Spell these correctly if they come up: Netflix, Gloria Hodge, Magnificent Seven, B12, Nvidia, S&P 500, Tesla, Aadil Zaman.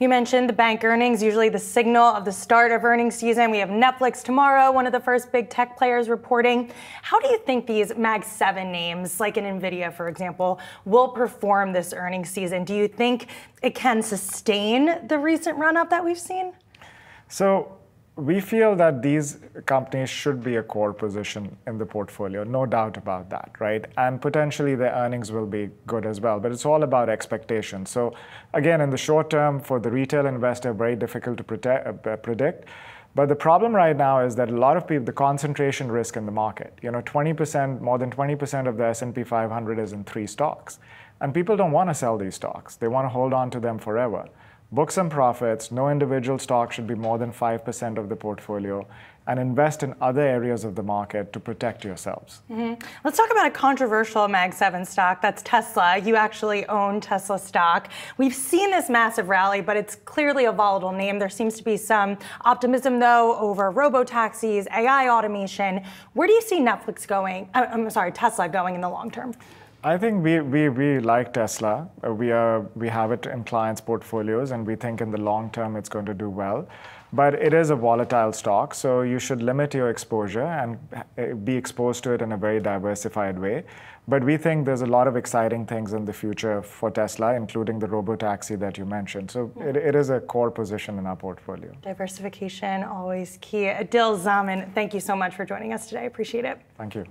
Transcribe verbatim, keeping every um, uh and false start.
You mentioned the bank earnings, usually the signal of the start of earnings season. We have Netflix tomorrow, one of the first big tech players reporting. How do you think these Mag seven names, like an Nvidia, for example, will perform this earnings season? Do you think it can sustain the recent run-up that we've seen? So we feel that these companies should be a core position in the portfolio, no doubt about that, right? And potentially their earnings will be good as well, but it's all about expectations. So again, in the short term, for the retail investor, very difficult to predict. But the problem right now is that a lot of people, the concentration risk in the market, you know, twenty percent, more than twenty percent of the S and P five hundred is in three stocks. And people don't want to sell these stocks. They want to hold on to them forever. Book some profits. No individual stock should be more than five percent of the portfolio, and invest in other areas of the market to protect yourselves. Mm-hmm. Let's talk about a controversial Mag seven stock. That's Tesla. You actually own Tesla stock. We've seen this massive rally, but it's clearly a volatile name. There seems to be some optimism, though, over robo-taxis, A I automation. Where do you see Netflix going? I'm sorry, Tesla going in the long term? I think we, we, we like Tesla. We, are, we have it in clients' portfolios, and we think in the long term it's going to do well. But it is a volatile stock, so you should limit your exposure and be exposed to it in a very diversified way. But we think there's a lot of exciting things in the future for Tesla, including the robotaxi that you mentioned. So it, it is a core position in our portfolio. Diversification, always key. Aadil Zaman, thank you so much for joining us today. I appreciate it. Thank you.